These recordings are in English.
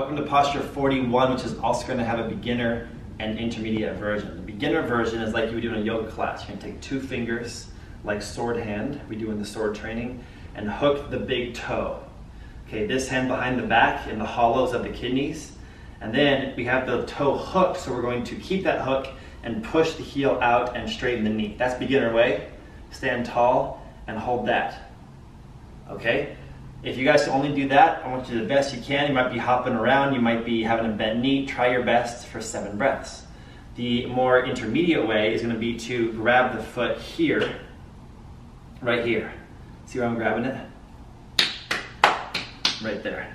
Welcome to posture 41, which is also going to have a beginner and intermediate version. The beginner version is like you would do in a yoga class. You're going to take two fingers, like sword hand, we do in the sword training, and hook the big toe. Okay, this hand behind the back in the hollows of the kidneys. And then we have the toe hooked, so we're going to keep that hook and push the heel out and straighten the knee. That's beginner way. Stand tall and hold that. Okay? If you guys only do that, I want you to do the best you can. You might be hopping around, you might be having a bent knee. Try your best for 7 breaths. The more intermediate way is going to be to grab the foot here, right here. See where I'm grabbing it? Right there.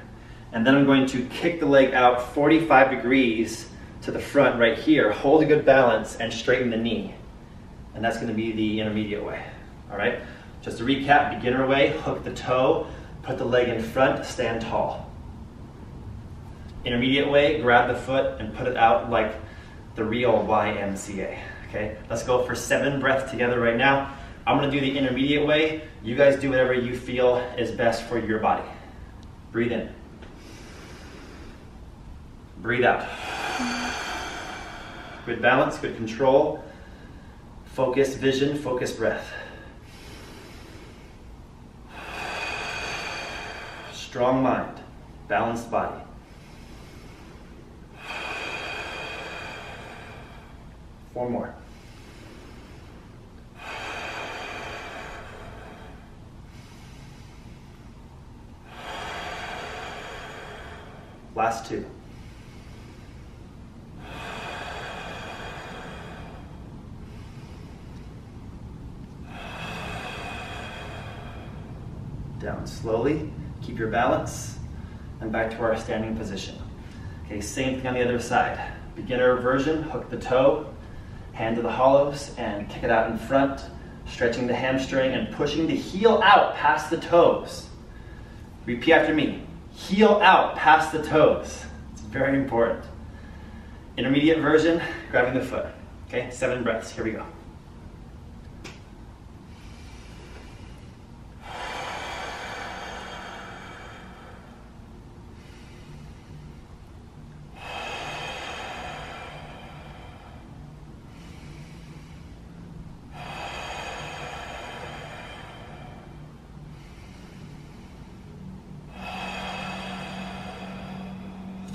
And then I'm going to kick the leg out 45 degrees to the front right here. Hold a good balance and straighten the knee. And that's going to be the intermediate way. All right? Just to recap, beginner way, hook the toe. Put the leg in front, stand tall. Intermediate way, grab the foot and put it out like the real YMCA, okay? Let's go for 7 breaths together right now. I'm gonna do the intermediate way. You guys do whatever you feel is best for your body. Breathe in. Breathe out. Good balance, good control. Focus vision, focus breath. Strong mind, balanced body. Four more. Last 2. Down slowly. Keep your balance, and back to our standing position. Okay, same thing on the other side. Beginner version, hook the toe, hand to the hollows, and kick it out in front, stretching the hamstring and pushing the heel out past the toes. Repeat after me, heel out past the toes. It's very important. Intermediate version, grabbing the foot. Okay, 7 breaths, here we go.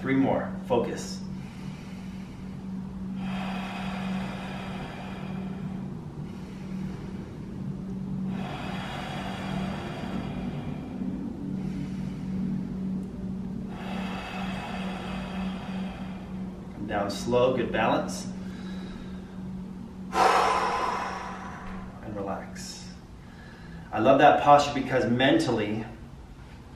Three more, focus. Come down slow, good balance. And relax. I love that posture because mentally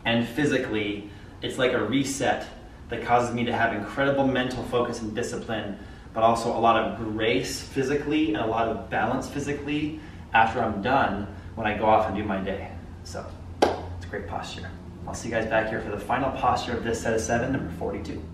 and physically, it's like a reset that causes me to have incredible mental focus and discipline, but also a lot of grace physically and a lot of balance physically after I'm done when I go off and do my day. So it's a great posture. I'll see you guys back here for the final posture of this set of 7, number 42.